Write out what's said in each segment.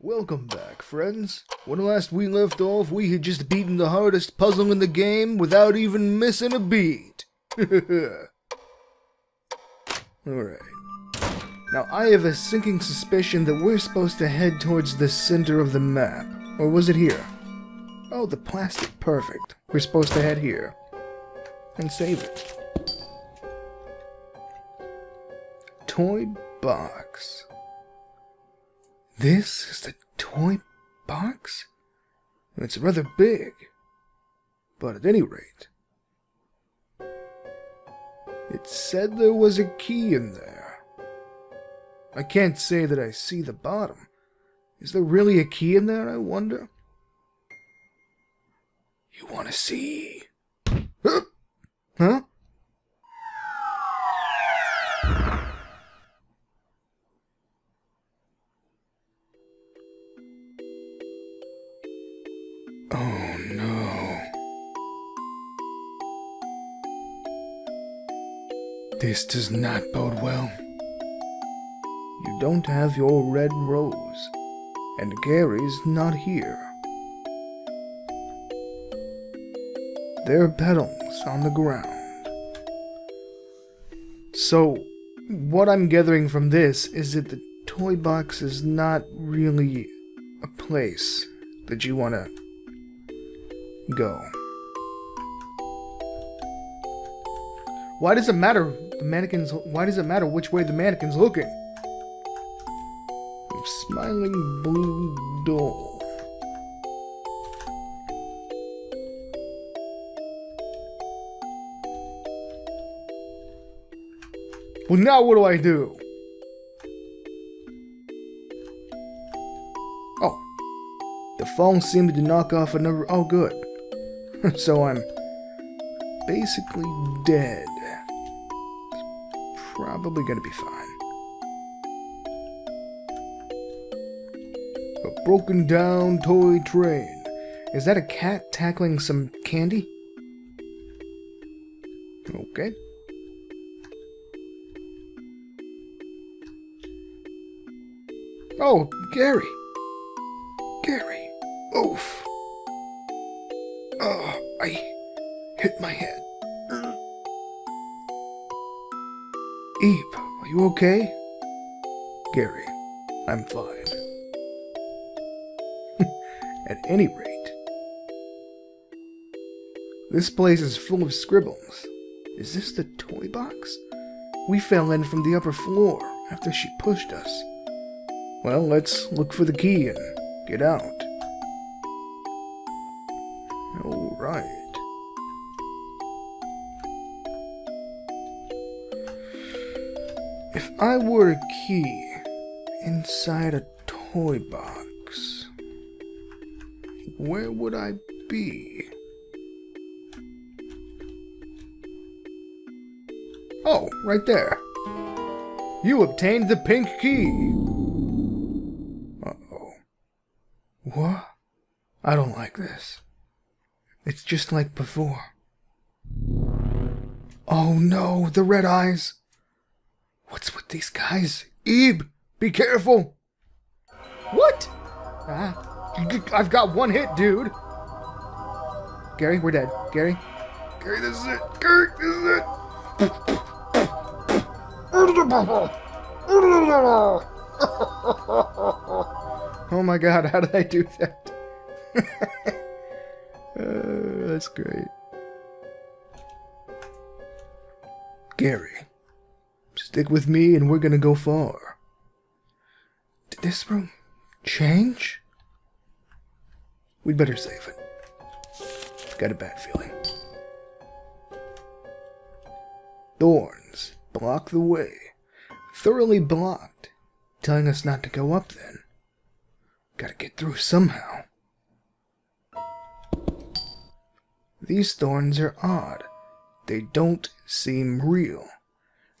Welcome back, friends. When last we left off, we had just beaten the hardest puzzle in the game without even missing a beat. Alright. Now, I have a sinking suspicion that we're supposed to head towards the center of the map. Or was it here? Oh, the plastic. Perfect. We're supposed to head here. And save it. Toy box. This is the toy box? It's rather big, but at any rate, it said there was a key in there. I can't say that I see the bottom. Is there really a key in there, I wonder? You want to see? Huh? Oh no. This does not bode well. You don't have your red rose, and Gary's not here. Their petals on the ground. So, what I'm gathering from this is that the toy box is not really a place that you want to go. Why does it matter why does it matter which way the mannequin's looking? A smiling blue doll. Well, now what do I do? Oh. The phone seemed to knock off another. Oh, good. So I'm basically dead. It's probably gonna be fine. A broken down toy train. Is that a cat tackling some candy? Okay. Oh, Gary. Gary. Oof. Oh, I hit my head. Ib, are you okay? Gary, I'm fine. At any rate, this place is full of scribbles. Is this the toy box? We fell in from the upper floor after she pushed us. Well, let's look for the key and get out. Alright. If I were a key inside a toy box, where would I be? Oh, right there. You obtained the pink key. What? I don't like this. It's just like before. Oh no, the red eyes! What's with these guys? Ib, be careful! What? I've got one hit, dude! Gary, we're dead. Gary? Gary, this is it! Gary, this is it! Oh my god, how did I do that? That's great. Gary, stick with me and we're gonna go far. Did this room change? We'd better save it. Got a bad feeling. Thorns block the way. Thoroughly blocked. Telling us not to go up then. Gotta get through somehow. These thorns are odd. They don't seem real.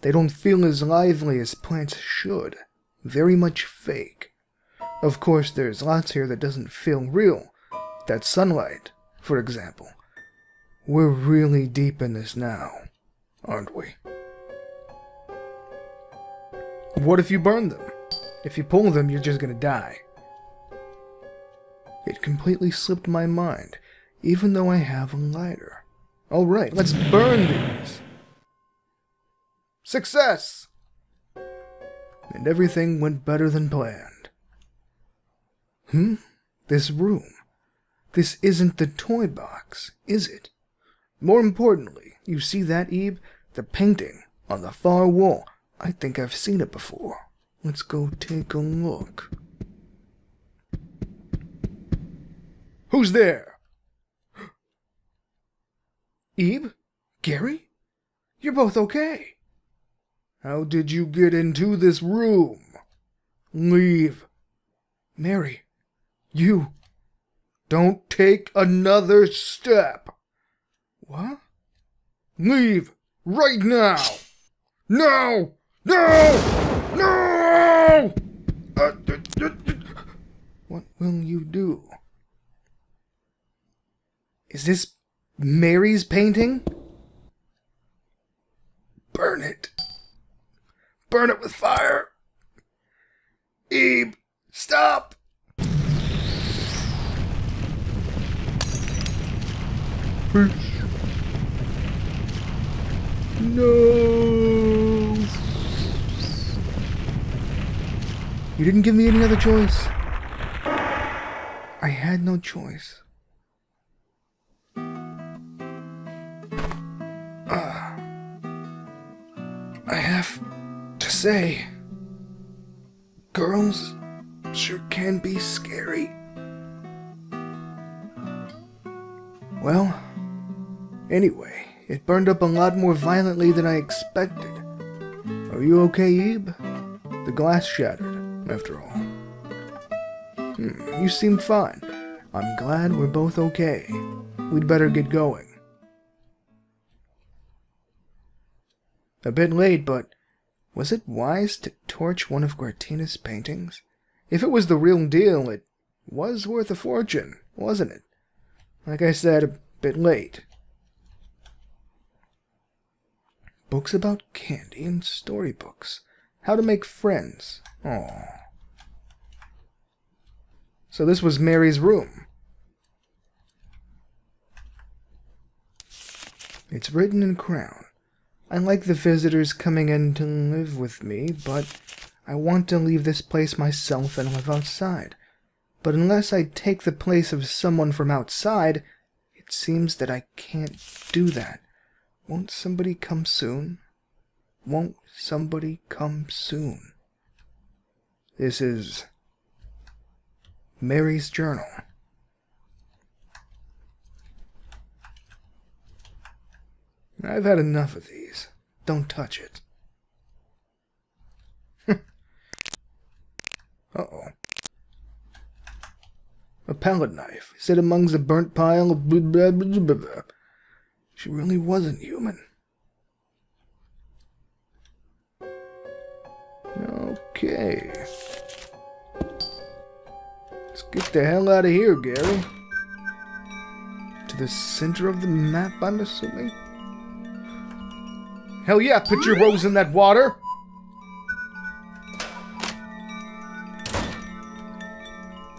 They don't feel as lively as plants should. Very much fake. Of course, there's lots here that doesn't feel real. That sunlight, for example. We're really deep in this now, aren't we? What if you burn them? If you pull them, you're just gonna die. It completely slipped my mind, even though I have a lighter. All right, let's burn these. Success! And everything went better than planned. This room. This isn't the toy box, is it? More importantly, you see that, Ib? The painting on the far wall. I think I've seen it before. Let's go take a look. Who's there? Ib? Gary? You're both okay. How did you get into this room? Leave. Mary, you... Don't take another step. What? Leave. Right now. No! No! No! What will you do? Is this Mary's painting? Burn it. Burn it with fire. Eve, stop! Peace. No! You didn't give me any other choice. I had no choice. I have to say, girls sure can be scary. Well, anyway, it burned up a lot more violently than I expected. Are you okay, Eve? The glass shattered, after all. You seem fine. I'm glad we're both okay. We'd better get going. A bit late, but was it wise to torch one of Guertena's paintings? If it was the real deal, it was worth a fortune, wasn't it? Like I said, a bit late. Books about candy and storybooks. How to make friends. Oh. So this was Mary's room. It's written in crown. I like the visitors coming in to live with me, but I want to leave this place myself and live outside. But unless I take the place of someone from outside, it seems that I can't do that. Won't somebody come soon? Won't somebody come soon? This is Mary's journal. I've had enough of these. Don't touch it. Uh-oh. A palette knife, set amongst a burnt pile of blah, blah, blah, blah, blah. She really wasn't human. Okay. Let's get the hell out of here, Gary. To the center of the map, I'm assuming? Hell yeah, put your rose in that water!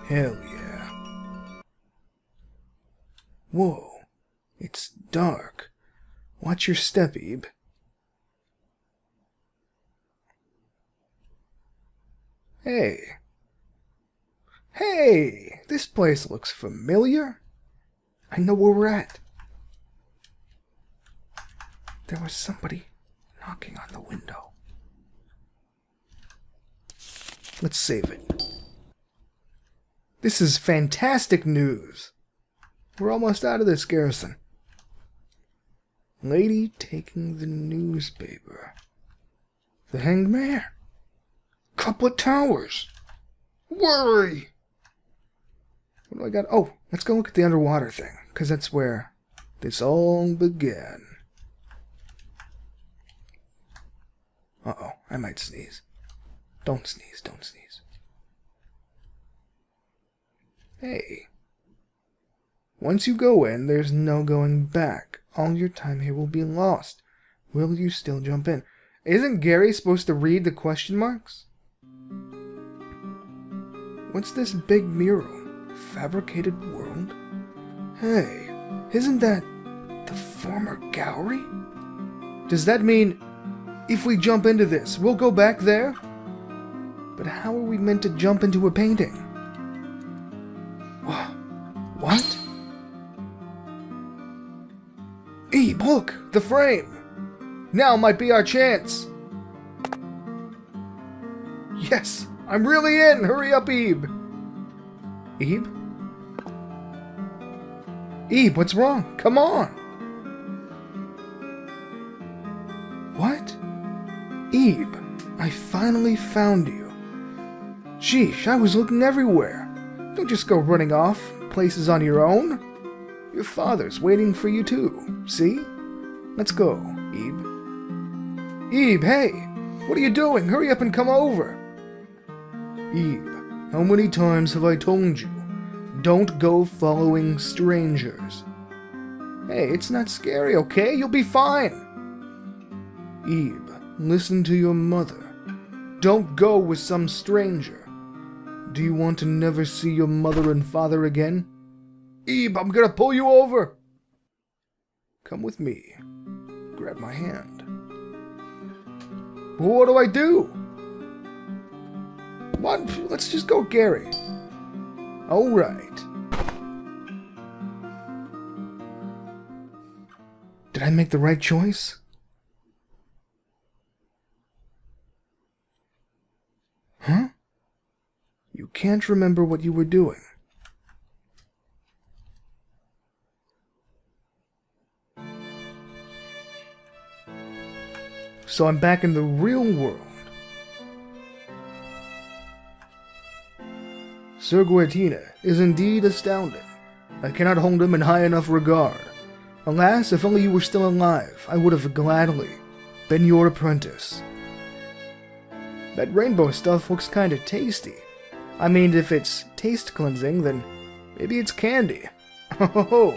Hell yeah. Whoa. It's dark. Watch your step, Ib. Hey. Hey! This place looks familiar. I know where we're at. There was somebody knocking on the window. Let's save it. This is fantastic news. We're almost out of this garrison. Lady taking the newspaper. The Hanged Man. Couple of towers. Worry. What do I got? Oh, let's go look at the underwater thing, because that's where this all began. Uh-oh, I might sneeze. Don't sneeze, don't sneeze. Hey. Once you go in, there's no going back. All your time here will be lost. Will you still jump in? Isn't Gary supposed to read the question marks? What's this big mural? fabricated wound? Hey, isn't that the former gallery? Does that mean if we jump into this, we'll go back there? But how are we meant to jump into a painting? What? Ib, look! The frame! Now might be our chance! Yes! I'm really in! Hurry up, Ib! Ib? Ib, what's wrong? Come on! What? Ib, I finally found you. Sheesh, I was looking everywhere. Don't just go running off places on your own. Your father's waiting for you too, see? Let's go, Ib. Ib, hey! What are you doing? Hurry up and come over! Ib, how many times have I told you? Don't go following strangers. Hey, it's not scary, okay? You'll be fine! Ib, listen to your mother. Don't go with some stranger. Do you want to never see your mother and father again? Ib, I'm gonna pull you over! Come with me. Grab my hand. Well, what do I do? What? Let's just go, Gary. Alright. Did I make the right choice? Huh? You can't remember what you were doing. So I'm back in the real world. Sir Guertena is indeed astounding. I cannot hold him in high enough regard. Alas, if only you were still alive, I would have gladly been your apprentice. That rainbow stuff looks kinda tasty. I mean, if it's taste cleansing, then maybe it's candy. Oh!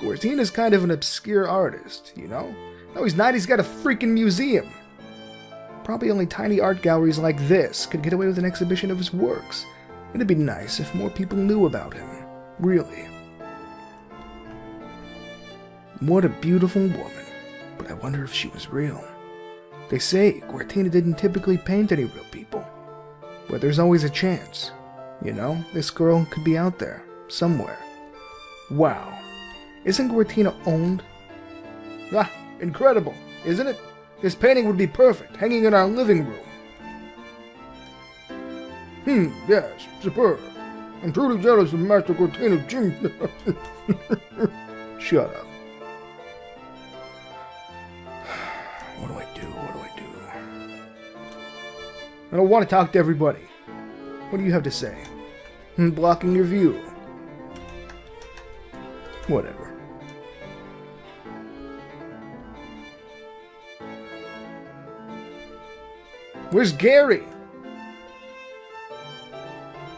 Guertina's kind of an obscure artist, you know? No, he's not. He's got a freaking museum. Probably only tiny art galleries like this could get away with an exhibition of his works. It'd be nice if more people knew about him. Really. What a beautiful woman. But I wonder if she was real. They say Guertena didn't typically paint any real people. But there's always a chance. You know, this girl could be out there. Somewhere. Wow. Isn't Guertena owned? Ah, incredible, isn't it? This painting would be perfect, hanging in our living room. Yes, superb. I'm truly jealous of Master Guertena Jim. Shut up. What do I do? What do I do? I don't want to talk to everybody. What do you have to say? I'm blocking your view. Whatever. Where's Gary?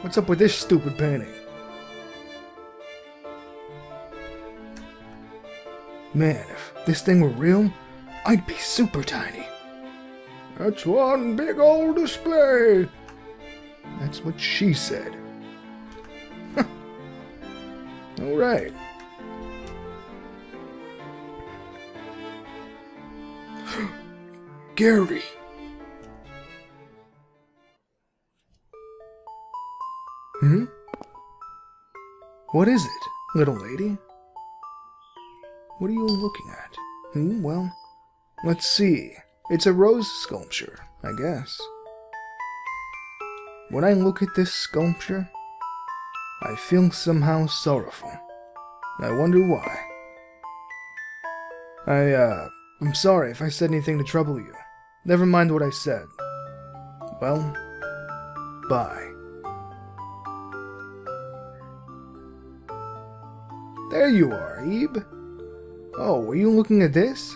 What's up with this stupid painting? Man, if this thing were real, I'd be super tiny. That's one big old display. That's what she said. Alright. Gary! Hmm? What is it, little lady? What are you looking at? Well, let's see. It's a rose sculpture, I guess. When I look at this sculpture, I feel somehow sorrowful. I wonder why. I'm sorry if I said anything to trouble you. Never mind what I said. Well, bye. There you are, Ib. Oh, were you looking at this?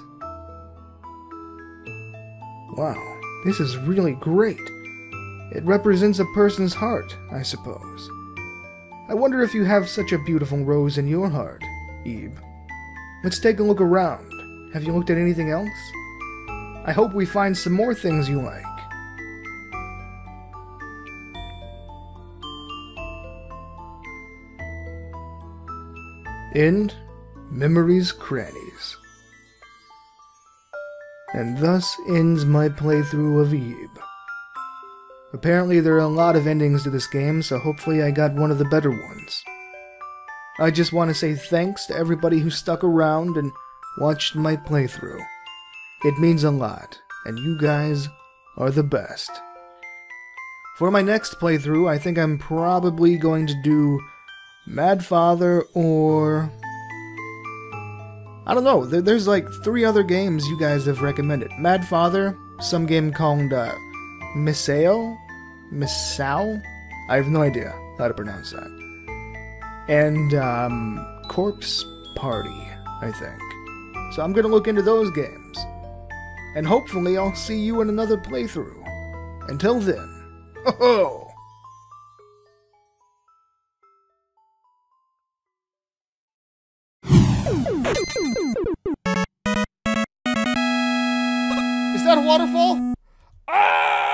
Wow, this is really great. It represents a person's heart, I suppose. I wonder if you have such a beautiful rose in your heart, Ib. Let's take a look around. Have you looked at anything else? I hope we find some more things you like. in memory's crannies. And thus ends my playthrough of Ib. Apparently there are a lot of endings to this game, so hopefully I got one of the better ones. I just want to say thanks to everybody who stuck around and watched my playthrough. It means a lot, and you guys are the best. For my next playthrough, I think I'm probably going to do Mad Father or... I don't know, there's like 3 other games you guys have recommended. Mad Father, some game called Misao? Misao? I have no idea how to pronounce that. And Corpse Party, I think. So I'm going to look into those games. And hopefully I'll see you in another playthrough. Until then... Ho-ho! Is that a waterfall? Ah!